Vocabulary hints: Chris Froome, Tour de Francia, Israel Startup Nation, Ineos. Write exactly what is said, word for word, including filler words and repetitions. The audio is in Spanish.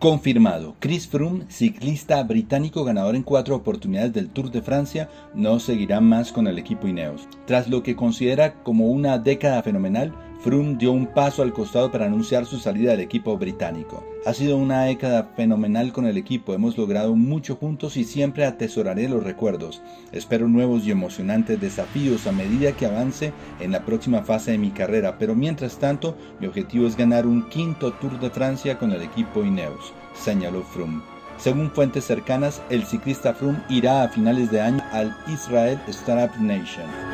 Confirmado, Chris Froome, ciclista británico ganador en cuatro oportunidades del Tour de Francia, no seguirá más con el equipo Ineos. Tras lo que considera como una década fenomenal, Froome dio un paso al costado para anunciar su salida del equipo británico. Ha sido una década fenomenal con el equipo, hemos logrado mucho juntos y siempre atesoraré los recuerdos. Espero nuevos y emocionantes desafíos a medida que avance en la próxima fase de mi carrera, pero mientras tanto mi objetivo es ganar un quinto Tour de Francia con el equipo Ineos, señaló Froome. Según fuentes cercanas, el ciclista Froome irá a finales de año al Israel Startup Nation.